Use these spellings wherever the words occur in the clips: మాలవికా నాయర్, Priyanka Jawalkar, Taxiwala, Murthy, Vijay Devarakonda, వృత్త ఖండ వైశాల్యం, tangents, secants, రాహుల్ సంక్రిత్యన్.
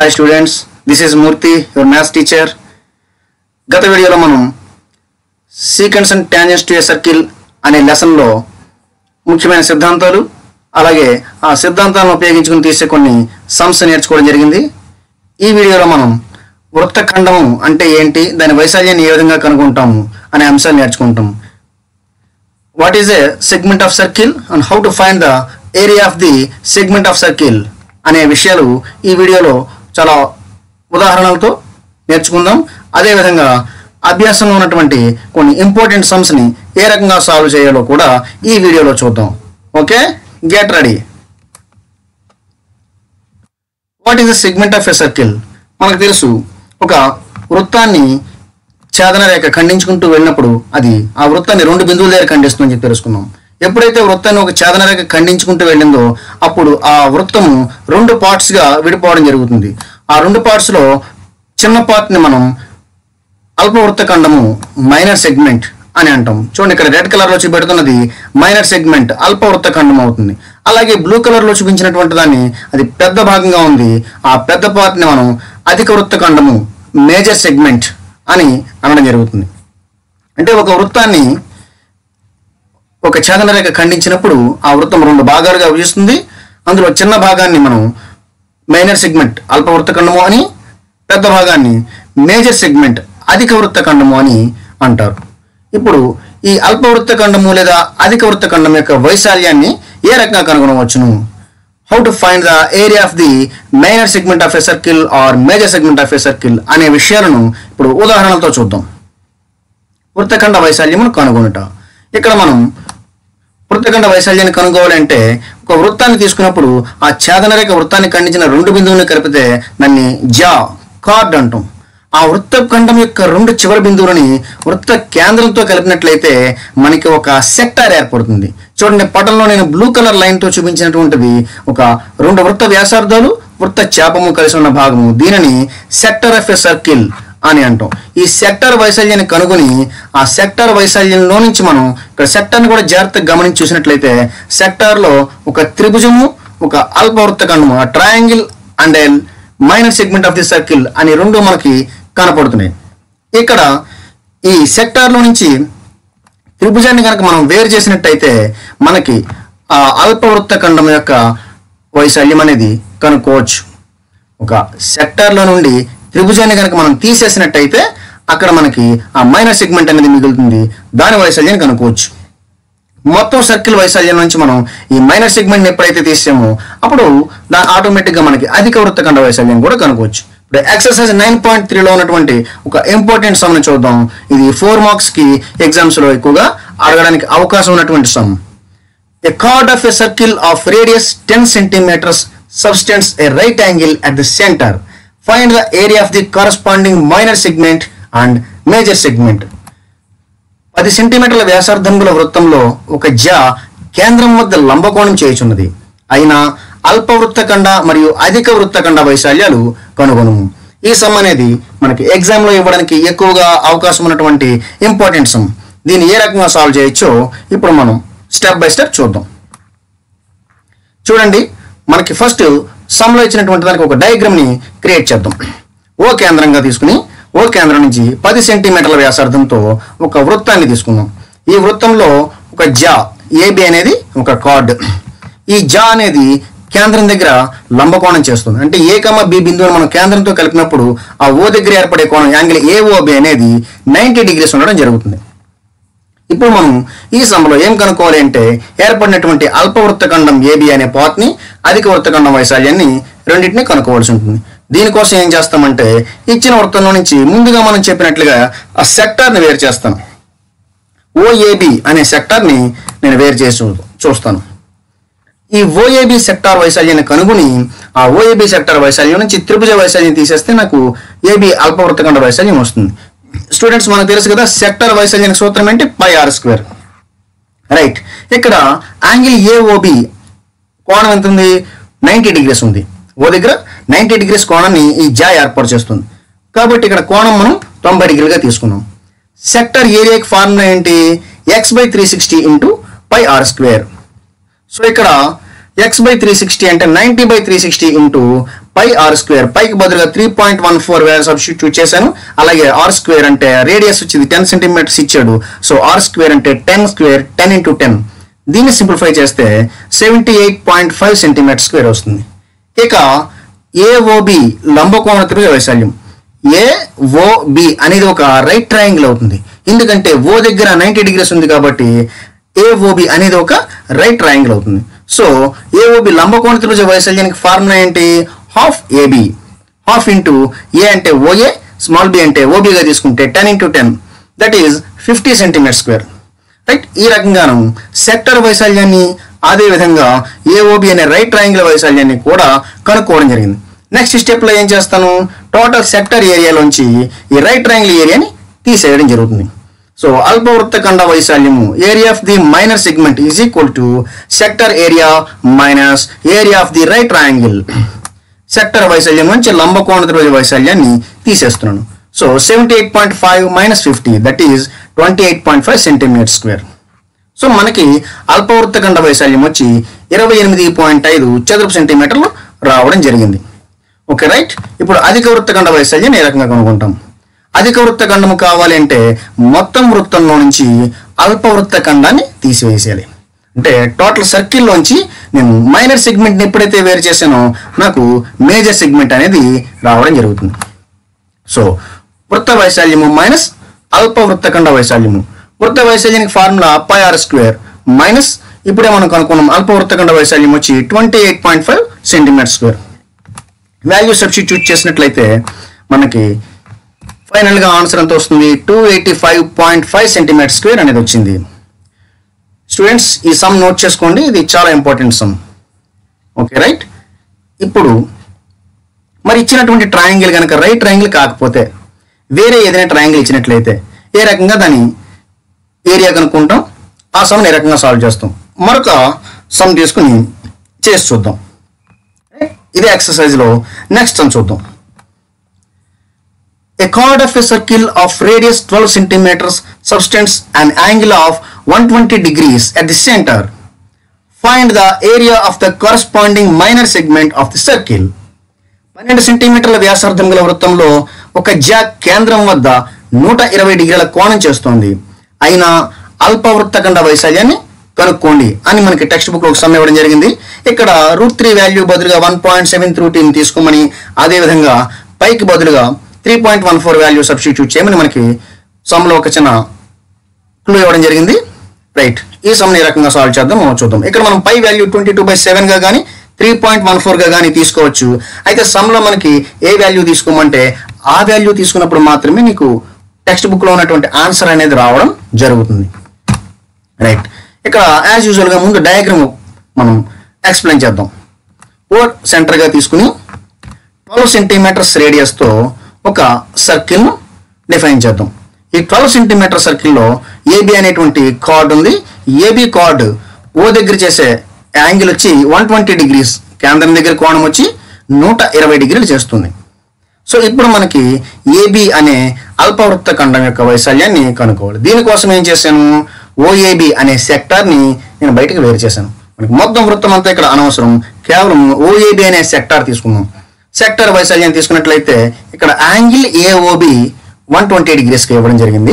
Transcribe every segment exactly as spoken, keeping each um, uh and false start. Hi students, this is Murthy, your maths teacher. గత వీడియోలో మనం sequence and tangents to a circle అనే lesson లో ముఖ్యమైన సిద్ధాంతాలు అలాగే ఆ సిద్ధాంతాలను ఉపయోగించుకొని తీసే కొన్ని సమ్స్ నేర్చుకోవడం జరిగింది. ఈ వీడియోలో మనం వృత్తఖండము అంటే ఏంటి, దాని వైశాల్యాన్ని ఏ విధంగా కనుగొంటాము అనే అంశాన్ని నేర్చుకుంటాం. What is a segment of circle and how to find the area of the segment of circle అనే విషయాలు ఈ వీడియోలో చాలా ఉదాహరణలతో నేర్చుకుందాం. అదేవిధంగా అభ్యాసంలో ఉన్నటువంటి కొన్ని ఇంపార్టెంట్ సమ్స్ని ఏ రకంగా సాల్వ్ చేయాలో కూడా ఈ వీడియోలో చూద్దాం. Okay, get ready. What is the segment of a circle? మనకు తెలుసు, ఒక వృత్తాన్ని ఛేదన రేఖ ఖండించుకుంటూ వెళ్ళినప్పుడు అది ఆ వృత్తాన్ని రెండు బిందువుల దగ్గర ఖండిస్తుందని చెప్పి తెలుసుకున్నాం. ఎప్పుడైతే వృత్తాన్ని ఒక ఛేదన రేఖ ఖండించుకుంటూ వెళ్ళిందో అప్పుడు ఆ వృత్తము రెండు పార్ట్స్గా విడిపోవడం జరుగుతుంది. ఆ రెండు పార్ట్స్లో చిన్న పార్ట్ని మనం అల్పవృత్తఖండము మైనర్ సెగ్మెంట్ అని అంటాం. చూడండి, ఇక్కడ రెడ్ కలర్లో చూపెడుతున్నది మైనర్ సెగ్మెంట్, అల్పవృత్తఖండం అవుతుంది. అలాగే బ్లూ కలర్లో చూపించినటువంటి దాన్ని, అది పెద్ద భాగంగా ఉంది, ఆ పెద్ద పార్ట్ని మనం అధిక వృత్తఖండము మేజర్ సెగ్మెంట్ అని అనడం జరుగుతుంది. అంటే ఒక వృత్తాన్ని ఒక ఛేదన రేఖ ఖండించినప్పుడు ఆ వృత్తం రెండు భాగాలుగా విభజిస్తుంది. అందులో చిన్న భాగాన్ని మనం మైనర్ సెగ్మెంట్ అల్పవృత్తఖండము అని, పెద్ద భాగాన్ని మేజర్ సెగ్మెంట్ అధిక వృత్తఖండము అని అంటారు. ఇప్పుడు ఈ అల్పవృత్తఖండము లేదా అధిక వృత్తఖండం యొక్క వైశాల్యాన్ని ఏ రకంగా కనుగొనవచ్చును? How to find the area of the minor segment of a circle or major segment of a circle అనే విషయాలను ఇప్పుడు ఉదాహరణలతో చూద్దాం. వృత్తఖండ వైశాల్యమును కనుగొనుట. ఇక్కడ మనం వృత్తఖండ వైశాల్యాన్ని కనుగొనాలంటే ఒక వృత్తాన్ని తీసుకున్నప్పుడు ఆ ఛేదనరేఖ వృత్తాన్ని ఖండించిన రెండు బిందువులను కలిపితే దాన్ని జా కార్డ్ అంటాం. ఆ వృత్తఖండం యొక్క రెండు చివరి బిందువులని వృత్త కేంద్రంతో కలిపినట్లయితే మనకి ఒక సెక్టార్ ఏర్పడుతుంది. చూడండి, పటంలో నేను బ్లూ కలర్ లైన్తో చూపించినటువంటిది ఒక రెండు వృత్త వ్యాసార్థాలు వృత్త చాపము కలిసి ఉన్న భాగము, దీనిని సెక్టార్ ఆఫ్ ఎ సర్కిల్ అని అంటాం. ఈ సెక్టార్ వైశాల్యాన్ని కనుగొని ఆ సెక్టార్ వైశాల్యంలో నుంచి మనం ఇక్కడ సెక్టార్ని కూడా జాగ్రత్తగా గమనించి చూసినట్లయితే సెక్టార్లో ఒక త్రిభుజము, ఒక అల్పవృత్తఖండము, ఆ triangle and minor segment of the circle అని రెండు మనకి కనపడుతున్నాయి. ఇక్కడ ఈ సెక్టార్లో నుంచి త్రిభుజాన్ని కనుక మనం వేరు చేసినట్టయితే మనకి ఆ అల్పవృత్తఖండం యొక్క వైశాల్యం అనేది కనుక్కోవచ్చు. ఒక సెక్టార్లో నుండి త్రిభుజాన్ని కనుక మనం తీసేసినట్టయితే అక్కడ మనకి ఆ మైనర్ సెగ్మెంట్ అనేది మిగులుతుంది, దాని వైశాల్యాన్ని కనుక్కోవచ్చు. మొత్తం సర్కిల్ వైశాల్యం నుంచి మనం ఈ మైనర్ సెగ్మెంట్ని ఎప్పుడైతే తీసామో అప్పుడు దాని ఆటోమేటిక్గా మనకి అధిక వృత్తఖండ వైశాల్యం కూడా కనుక్కోవచ్చు. ఇప్పుడు ఎక్సర్సైజ్ నైన్ పాయింట్ త్రీలో ఉన్నటువంటి ఒక ఇంపార్టెంట్ సమ్ని చూద్దాం. ఇది ఫోర్ మార్క్స్కి ఎగ్జామ్స్లో ఎక్కువగా అడగడానికి అవకాశం ఉన్నటువంటి sum. A chord of a circle of radius ten centimetres subtends a right angle at the centre. Find the area of the corresponding minor segment and major segment. పది సెంటీమీటర్ల వ్యాసార్థంగుల వృత్తంలో ఒక జా కేంద్రం వద్ద లంబకోణం చేయుచున్నది, అయినా అల్పవృత్తఖండ మరియు అధిక వృత్తఖండ వైశాల్యాలు కనుగొను. ఈ సమ్ అనేది మనకి ఎగ్జామ్లో ఇవ్వడానికి ఎక్కువగా అవకాశం ఉన్నటువంటి ఇంపార్టెంట్ సమ్. దీన్ని ఏ రకంగా సాల్వ్ చేయొచ్చో ఇప్పుడు మనం స్టెప్ బై స్టెప్ చూద్దాం. చూడండి, మనకి ఫస్ట్ సమ్లో ఇచ్చినటువంటి దానికి ఒక డయాగ్రామ్ని క్రియేట్ చేద్దాం. ఓ కేంద్రంగా తీసుకుని ఓ కేంద్రం నుంచి పది సెంటీమీటర్ల వ్యాసార్థంతో ఒక వృత్తాన్ని తీసుకున్నాం. ఈ వృత్తంలో ఒక జా ఏబి అనేది ఒక కార్డ్. ఈ జా అనేది కేంద్రం దగ్గర లంబకోణం చేస్తుంది. అంటే ఏ కమ బి బిందువును మనం కేంద్రంతో కలిపినప్పుడు ఆ ఓ దగ్గర ఏర్పడే కోణం యాంగిల్ ఏఓబి అనేది నైంటీ డిగ్రీస్ ఉండడం జరుగుతుంది. ఇప్పుడు మనం ఈ సమయంలో ఏం కనుక్కోవాలి అంటే ఏర్పడినటువంటి అల్పవృత్తఖండం ఏబి అనే పార్ట్ని, అధిక వృత్తఖండం వైశాల్యాన్ని రెండింటినీ కనుక్కోవాల్సి ఉంటుంది. దీనికోసం ఏం చేస్తామంటే ఇచ్చిన వృత్తంలో నుంచి ముందుగా మనం చెప్పినట్లుగా ఆ సెక్టార్ని వేరు చేస్తాను. ఓఏబి అనే సెక్టార్ని నేను వేరు చేసి చూస్తాను. ఈ ఓఏబి సెక్టార్ వైశాల్యాన్ని కనుగొని ఆ ఓఏబి సెక్టార్ వైశాల్యం నుంచి త్రిభుజ వైశాల్యం తీసేస్తే నాకు ఏబి అల్పవృత్తఖండ వైశాల్యం వస్తుంది. స్టూడెంట్స్, మనకు తెలుసు కదా సెక్టార్ వైశాల్యానికి సూత్రం అంటే పై ఆర్ స్క్వేర్, రైట్? ఇక్కడ యాంగిల్ ఏఓబి కోణం ఎంత ఉంది? నైంటీ డిగ్రీస్ ఉంది. ఓ దగ్గర నైంటీ డిగ్రీస్ కోణాన్ని ఈ జా ఏర్పాటు చేస్తుంది. కాబట్టి ఇక్కడ కోణం మనం తొంభై డిగ్రీలుగా తీసుకున్నాం. సెక్టార్ ఏరియాకి ఫార్ములా ఏంటి? X by three sixty into pi are square. So ఇక్కడ ఎక్స్ బై త్రీ సిక్స్టీ అంటే ninety by three sixty into pi r square pi కి బదులుగా three point one four where substitute చేశాను. అలాగే r square అంటే radius వచ్చింది ten centimetres ఇచ్చాడు. So r square అంటే ten square ten into ten. దీన్ని సింప్లిఫై చేస్తే seventy-eight point five centimetre square వస్తుంది. ఇక A O B లంబకోణ త్రిభుజ వైశాల్యం. A O B అనేది ఒక రైట్ ట్రయాంగిల్ అవుతుంది, ఎందుకంటే O దగ్గర ninety డిగ్రీస్ ఉంది కాబట్టి A O B అనేది ఒక రైట్ ట్రయాంగిల్ అవుతుంది. సో A O B లంబకోణ త్రిభుజ వైశాల్యానికి ఫార్ములా ఏంటి? Half A B, half into A అంటే O A, స్మాల్ b అంటే O B గా తీసుకుంటే ten into ten, that is fifty centimetre square. Right, ఈ రకంగాను సెక్టర్ వైశాల్యాన్ని అదేవిధంగా A O B అనే రైట్ ట్రయాంగిల్ వైశాల్యాన్ని కూడా కనుక్కోవడం జరిగింది. నెక్స్ట్ స్టెప్లో ఏం చేస్తాను, టోటల్ సెక్టర్ ఏరియాలోంచి ఈ రైట్ ట్రయాంగిల్ ఏరియాని తీసేయడం జరుగుతుంది. సో అల్పవృత్తఖండ వైశాల్యము area of the minor segment is equal to sector area minus area of the right triangle. సెక్టర్ వైశాల్యం నుంచి లంబకోణ త్రిభుజ వైశాల్యాన్ని తీసేస్తున్నాను. So seventy eight point five minus fifty, that is twenty eight point five centimetre square. So మనకి అల్పవృత్తఖండ వైశాల్యం వచ్చి ఇరవై ఎనిమిది పాయింట్ ఐదు చదరపు సెంటీమీటర్లు రావడం జరిగింది. ఓకే రైట్, ఇప్పుడు అధిక వృత్తఖండ వైశాల్యం ఏ రకంగా కనుక్కుంటాం? అధిక వృత్తఖండము కావాలి అంటే మొత్తం వృత్తంలో నుంచి అల్ప వృత్తఖండాన్ని తీసివేసేయాలి. అంటే టోటల్ సర్కిల్లోంచి నేను మైనర్ సెగ్మెంట్ని ఎప్పుడైతే వేరు చేశానో నాకు మేజర్ సెగ్మెంట్ అనేది రావడం జరుగుతుంది. సో వృత్త వైశాల్యము మైనస్ అల్ప వృత్తఖండ వైశాల్యము. వృత్త వైశాల్యానికి formula pi are square minus ఇప్పుడే మనం కనుక్కున్నాం అల్ప వృత్తఖండ వైశాల్యం వచ్చి twenty eight point five centimetre square. Value substitute చేసినట్లయితే మనకి ఫైనల్గా ఆన్సర్ ఎంత వస్తుంది? Two eighty five point five centimetre square అనేది వచ్చింది. స్టూడెంట్స్, ఈ సమ్ నోట్ చేసుకోండి, ఇది చాలా ఇంపార్టెంట్ సమ్. ఓకే రైట్, ఇప్పుడు మరి ఇచ్చినటువంటి ట్రయాంగిల్ కనుక రైట్ ట్రయాంగిల్ కాకపోతే వేరే ఏదైనా ట్రయాంగిల్ ఇచ్చినట్లయితే ఏ రకంగా దాని ఏరియా కనుక్కుంటాం, ఆ సమ్ని ఏ రకంగా సాల్వ్ చేస్తాం, మరొక సమ్ తీసుకుని చేసి చూద్దాం. ఇదే ఎక్సర్సైజ్లో నెక్స్ట్ సమ్ చూద్దాం. A chord of a circle of radius twelve centimeters subtends an angle of one hundred twenty degrees at the center. Find the area of the corresponding minor segment of the circle. పన్నెండు సెంటీమీటర్ల వ్యాసార్థం గల వృత్తంలో ఒక zag కేంద్రం వద్ద నూట ఇరవై డిగ్రీల కోణం చేస్తోంది, అయినా అల్పవృత్తఖండ వైశాల్యాన్ని కనుక్కోండి అని మనకి టెక్స్ట్ బుక్లో ఒక సమ్ ఇవ్వడం జరిగింది. ఇక్కడ రూట్ త్రీ వాల్యూ బదులుగా వన్ పాయింట్ సెవెన్ త్రీ టీని తీసుకోమని, అదేవిధంగా పైకి బదులుగా three point one four value substitute చేయమని మనకి సమ్లో ఒక చిన్న క్లూ ఇవ్వడం జరిగింది. రైట్, ఈ సమ్ని ఏ రకంగా సాల్వ్ చేద్దాం చూద్దాం. ఇక్కడ మనం pi value twenty two by సెవెన్గా కానీ త్రీ పాయింట్ వన్ ఫోర్గా కానీ తీసుకోవచ్చు. అయితే సమ్లో మనకి ఏ వాల్యూ తీసుకోమంటే ఆ వాల్యూ తీసుకున్నప్పుడు మాత్రమే నీకు టెక్స్ట్ బుక్లో ఉన్నటువంటి ఆన్సర్ అనేది రావడం జరుగుతుంది. రైట్, ఇక్కడ యాజ్ యూజువల్గా ముందు డయాగ్రామ్ మనం ఎక్స్ప్లెయిన్ చేద్దాం. ఓ సెంటర్గా తీసుకుని ట్వెల్వ్ సెంటీమీటర్స్ రేడియస్తో ఒక సర్కిల్ను డిఫైన్ చేద్దాం. ఈ ట్వెల్వ్ సెంటీమీటర్ సర్కిల్లో ఏబి అనేటువంటి కార్డ్ ఉంది. ఏబి కార్డ్ ఓ దగ్గర చేసే యాంగిల్ వచ్చి వన్ ట్వంటీ డిగ్రీస్, కేంద్రం దగ్గర కోణం వచ్చి నూట ఇరవై డిగ్రీలు చేస్తుంది. సో ఇప్పుడు మనకి ఏబి అనే అల్పవృత్త ఖండం యొక్క వైశాల్యాన్ని కనుక్కోవాలి. దీనికోసం ఏం చేశాను, ఓఏబి అనే సెక్టార్ని నేను బయటకు వేరు చేశాను. మనకి మొత్తం వృత్తం అంతా ఇక్కడ అనవసరం, కేవలం ఓఏబి అనే సెక్టార్ తీసుకున్నాం. సెక్టార్ వైశాల్యాన్ని తీసుకున్నట్లయితే ఇక్కడ యాంగిల్ ఏఓబి వన్ ట్వంటీ డిగ్రీస్కి ఇవ్వడం జరిగింది.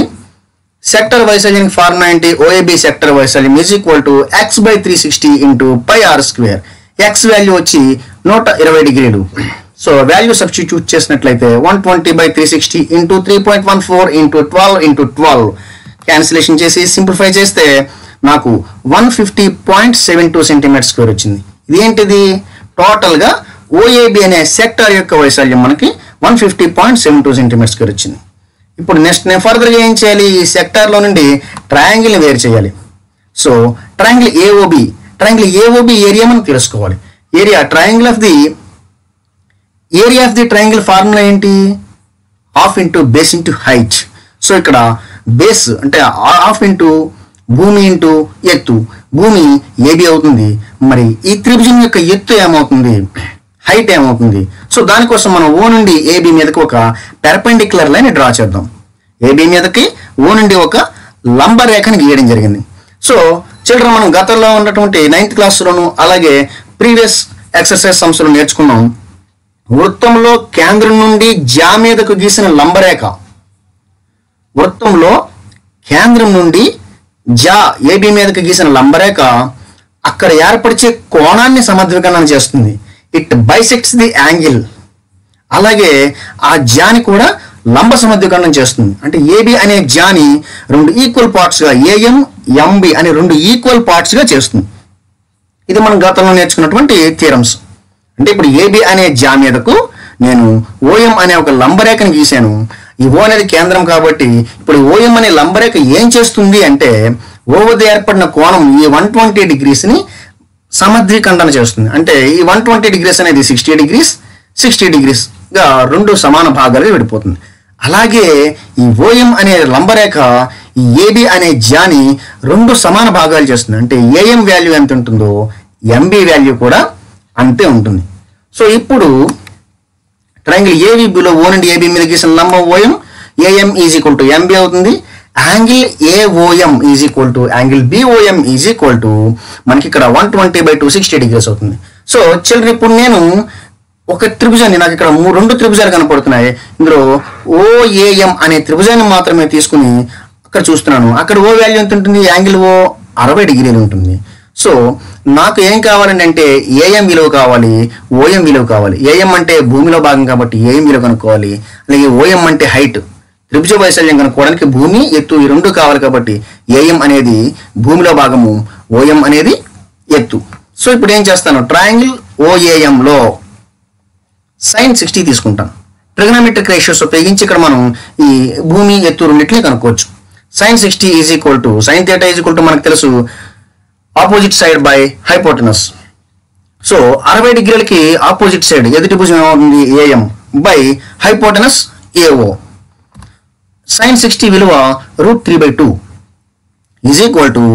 సెక్టర్ వైశాల్యానికి ఫార్ములా ఏంటి? ఓఏబి సెక్టర్ వైశాల్యం is equal to X by three sixty into pi are square. X value వచ్చి నూట ఇరవై డిగ్రీలు. సో వాల్యూ సబ్స్టిట్యూట్ చేసినట్లయితే one twenty by three sixty into three point one four into twelve into twelve cancellation చేసి simplify చేస్తే నాకు one fifty point seven two centimetre square వచ్చింది. ఇదేంటిది? టోటల్గా ఓఏబి అనే సెక్టార్ యొక్క వైశాల్యం మనకి one fifty point seven two centimetre square వచ్చింది. ఇప్పుడు నెక్స్ట్ నేను ఫర్దర్గా ఏం చేయాలి, ఈ సెక్టార్లో నుండి ట్రయాంగిల్ని వేరు చేయాలి. So triangle AOB, triangle AOB area మనం తెలుసుకోవాలి. Area triangle of the area of the triangle formula ఏంటి? Half into base into height. So ఇక్కడ బేస్ అంటే హాఫ్ ఇంటూ భూమి ఇంటూ ఎత్తు, భూమి ఏబి అవుతుంది. మరి ఈ త్రిభుజం యొక్క ఎత్తు ఏమవుతుంది, హైట్ ఏమవుతుంది? సో దానికోసం మనం ఓ నుండి ఏబి మీదకి ఒక పెర్పెండిక్యులర్ లైన్ డ్రా చేద్దాం. ఏబి మీదకి ఓ నుండి ఒక లంబ రేఖను గీయడం జరిగింది. సో చిల్డ్రన్, మనం గతంలో ఉన్నటువంటి నైన్త్ క్లాస్లోను అలాగే ప్రీవియస్ ఎక్సర్సైజ్ సంస్థలు నేర్చుకున్నాం వృత్తంలో కేంద్రం నుండి జ్యా మీదకు గీసిన లంబరేఖ. వృత్తంలో కేంద్రం నుండి జ్యా ఏబి మీదకు గీసిన లంబరేఖ అక్కడ ఏర్పరిచే కోణాన్ని సమద్వికరణం చేస్తుంది. It bisects the angle. అలాగే ఆ జ్యాని కూడా లంబ సమద్వికరణం చేస్తుంది. అంటే ఏబి అనే జ్యాని రెండు ఈక్వల్ పార్ట్స్గా, ఏఎం ఎంబి అనే రెండు ఈక్వల్ పార్ట్స్గా చేస్తుంది. ఇది మనం గతంలో నేర్చుకున్నటువంటి థియరమ్స్. అంటే ఇప్పుడు ఏబి అనే జ్యా మీదకు నేను ఓఎం అనే ఒక లంబరేఖను గీశాను. ఈ ఓ అనేది కేంద్రం కాబట్టి ఇప్పుడు ఓఎం అనే లంబరేఖ ఏం చేస్తుంది అంటే ఓ వద్ద ఏర్పడిన కోణం ఈ వన్ ట్వంటీ డిగ్రీస్ని సమద్విఖండన చేస్తుంది. అంటే ఈ వన్ ట్వంటీ డిగ్రీస్ అనేది సిక్స్టీ డిగ్రీస్ సిక్స్టీ డిగ్రీస్గా రెండు సమాన భాగాలుగా విడిపోతుంది. అలాగే ఈ ఓఎం అనే లంబరేఖ ఈ ఏబి అనే జ్యాని రెండు సమాన భాగాలు చేస్తుంది. అంటే ఏఎం వాల్యూ ఎంత ఉంటుందో ఎంబి వాల్యూ కూడా అంతే ఉంటుంది. సో ఇప్పుడు ట్రయాంగిల్ ఏబిబిలో ఓ నుండి ఏబి మీద గీసిన లంబం OM, AM is equal to MB అవుతుంది. Angle AOM is equal to angle BOM is equal to మనకి ఇక్కడ one twenty by two sixty degrees అవుతుంది. సో చిల్డ్రన్ ఇప్పుడు నేను ఒక త్రిభుజాన్ని, నాకు ఇక్కడ రెండు త్రిభుజాలు కనపడుతున్నాయి, ఇందులో ఓఏఎం అనే త్రిభుజాన్ని మాత్రమే తీసుకుని అక్కడ చూస్తున్నాను. అక్కడ ఓ వాల్యూ ఎంత ఉంటుంది? యాంగిల్ ఓ అరవై డిగ్రీలు ఉంటుంది. సో నాకు ఏం కావాలండి అంటే ఏఎం విలువ కావాలి, ఓఎం విలువ కావాలి. ఏఎం అంటే భూమిలో భాగం కాబట్టి ఏఎం విలువ కనుక్కోవాలి. అలాగే ఓఎం అంటే హైట్, త్రిభుజ వైశాల్యం కనుక్కోవడానికి భూమి ఎత్తు ఈ రెండు కావాలి కాబట్టి ఏఎం అనేది భూమిలో భాగము, ఓఎం అనేది ఎత్తు. సో ఇప్పుడు ఏం చేస్తాను, ట్రయాంగిల్ ఓఏఎంలో సైన్ సిక్స్టీ తీసుకుంటాను. ట్రిగనోమెట్రిక్ రేషియోస్ ఉపయోగించి ఇక్కడ మనం ఈ భూమి ఎత్తు రెండింటినీ కనుక్కోవచ్చు. Sine sixty is equal to sine theta is equal to మనకు తెలుసు opposite side by hypotenuse. So అరవై డిగ్రీలకి ఆపోజిట్ సైడ్ ఎదుటి భుజం ఏమవుతుంది? AM by hypotenuse AO. Sine sixty విలువ root three by two is equal to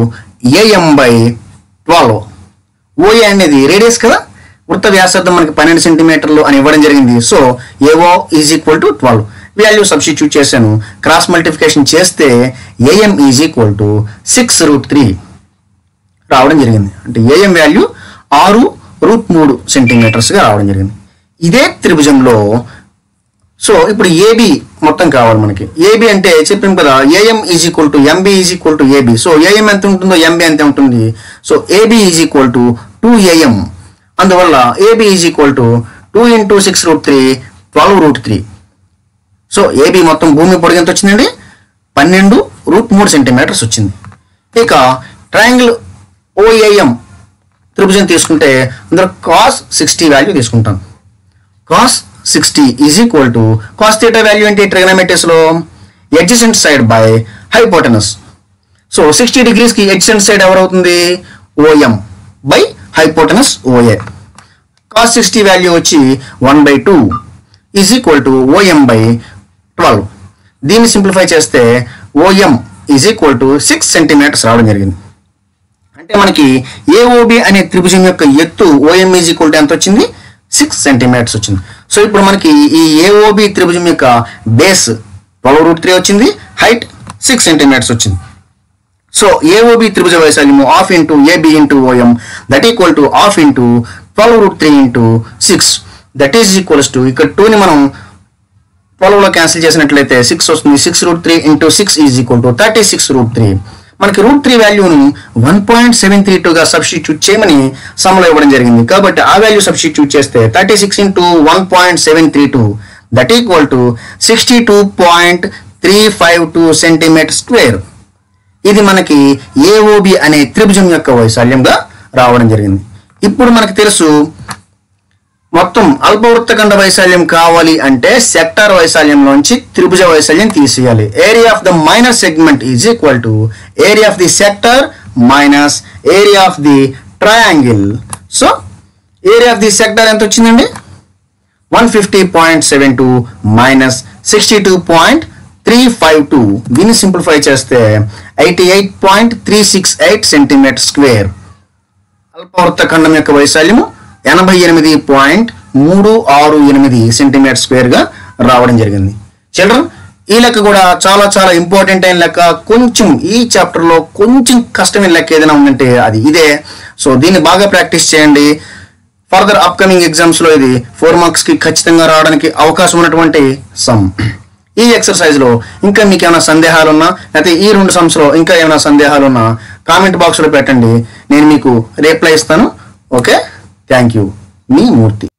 AM by twelve. OA అనేది radius కదా, వృత్త వ్యాసార్థం మనకి పన్నెండు సెంటీమీటర్లు అని ఇవ్వడం జరిగింది. So AO is equal to twelve. Value substitute చేశాను. క్రాస్ మల్టిఫికేషన్ చేస్తే AM is equal to six root three రావడం జరిగింది. అంటే ఏఎం వాల్యూ ఆరు రూట్ మూడు సెంటీమీటర్స్గా రావడం జరిగింది. ఇదే త్రిభుజంలో సో ఇప్పుడు ఏబి మొత్తం కావాలి మనకి. ఏబి అంటే చెప్పాం కదా AM is equal to MB is equal to AB. So AM ఎంత ఉంటుందో ఎంబి అంతే ఉంటుంది. So AB is equal to two AM. అందువల్ల AB is equal to two into six root three twelve root three. So AB మొత్తం భూమి పొడుగు ఎంత వచ్చిందండి? పన్నెండు రూట్ మూడు సెంటీమీటర్స్ వచ్చింది. ఇక ట్రయాంగిల్ ఓఏఎం త్రిభుజం తీసుకుంటే అందులో కాస్ సిక్స్టీ వాల్యూ తీసుకుంటాం. Cos sixty is equal to cos theta value ఏంటి ట్రిగనోమెట్రీస్లో? Adjacent side by hypotenuse. So sixty డిగ్రీస్కి అడ్జసెంట్ సైడ్ ఎవరవుతుంది? OM by hypotenuse OA. Cos sixty value వచ్చి one by two is equal to OM by twelve. దీన్ని simplify చేస్తే OM is equal to six centimetres రావడం జరిగింది. అంటే మనకి AOB అనే త్రిభుజం యొక్క ఎత్తు ఓఎం ఈజ్ ఈక్వల్ టు ఎంత వచ్చింది? సిక్స్ సెంటీమీటర్స్ వచ్చింది. సో ఇప్పుడు మనకి ఈ ఏఓబి త్రిభుజం యొక్క బేస్ ట్వెల్వ్ రూట్ త్రీ వచ్చింది, హైట్ సిక్స్ సెంటీమీటర్స్ వచ్చింది. సో ఏఓబి త్రిభుజ వైశాల్యము half into AB into OM that equal to half into twelve root three into six that is equals to ఇక్కడ టూని మనం ట్వెల్వ్లో క్యాన్సిల్ చేసినట్లయితే సిక్స్ వస్తుంది. Six root three into six is equal to thirty six root three. మనకి root three వాల్యూను one point seven three టూగా substitute చేయమని సమ్లో ఇవ్వడం జరిగింది కాబట్టి ఆ వాల్యూ సబ్స్టిట్యూట్ చేస్తే thirty six into one point seven three two that equal to sixty two point three five two centimetre square. ఇది మనకి ఏఓబి అనే త్రిభుజం యొక్క వైశాల్యంగా రావడం జరిగింది. ఇప్పుడు మనకు తెలుసు మొత్తం అల్పవృత్తఖండ వైశాల్యం కావాలి అంటే సెక్టార్ వైశాల్యంలోంచి త్రిభుజ వైశాల్యం తీసేయాలి. Area of the minus segment is equal to area of the sector minus area of the triangle. So area of the sector ఎంత వచ్చిందండి? One fifty point seven two minus sixty two point three five two. దీన్ని simplify చేస్తే eighty eight point three six eight centimetre square. అల్పవృత్తఖండం యొక్క వైశాల్యము ఎనభై ఎనిమిది point మూడు ఆరు ఎనిమిది సెంటీమీటర్ స్క్వేర్గా రావడం జరిగింది. చిల్డ్రన్ ఈ లెక్క కూడా చాలా చాలా ఇంపార్టెంట్ అయిన లెక్క. కొంచెం ఈ చాప్టర్లో కొంచెం కష్టమైన లెక్క ఏదైనా ఉందంటే అది ఇదే. సో దీన్ని బాగా ప్రాక్టీస్ చేయండి. ఫర్దర్ అప్కమింగ్ ఎగ్జామ్స్ లో ఇది ఫోర్ మార్క్స్ కి ఖచ్చితంగా రావడానికి అవకాశం ఉన్నటువంటి సమ్. ఈ ఎక్సర్సైజ్ లో ఇంకా మీకు ఏమైనా సందేహాలు ఉన్నా, అయితే ఈ రెండు సమ్స్ లో ఇంకా ఏమైనా సందేహాలు ఉన్నా కామెంట్ బాక్స్ లో పెట్టండి, నేను మీకు రిప్లై ఇస్తాను. Okay, thank you. మీ మూర్తి.